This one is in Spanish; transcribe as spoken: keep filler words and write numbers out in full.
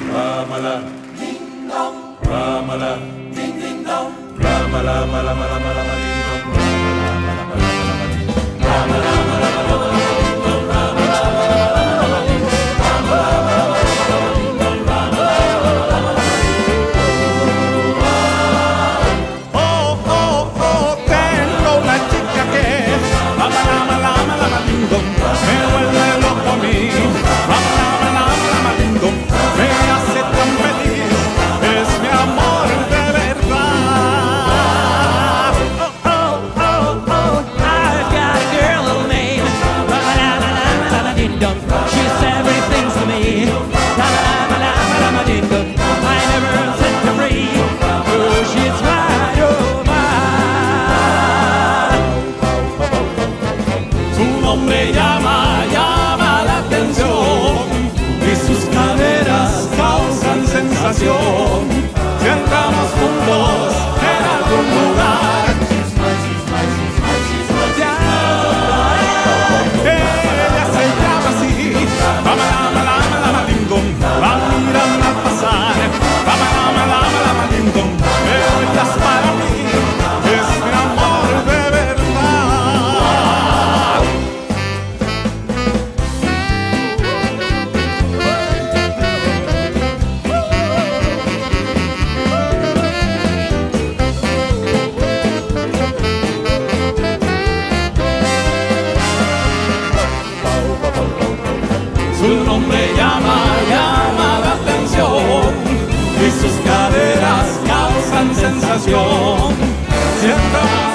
Ramala, ding dong. Ramala, ding ding dong. Ramala, mala mala mala mala ding dong. Ramala, mala mala mala mala ding dong. Ramala, mala mala mala ding dong. Ramala, mala mala mala ding dong. Ramala, mala mala ding dong. Oh oh oh, tengo una chica que ramala, mala mala mala ding dong. Me vuelve loco a mí. Ramala, mala mala mala ding dong. Sentamos juntos en algún lugar. Ella se llama así. Vamos a la malama, la malingón. La miran a pasar. Vamos a la malama, la malingón. Pero estás para mí. Es mi amor de sensación. Siento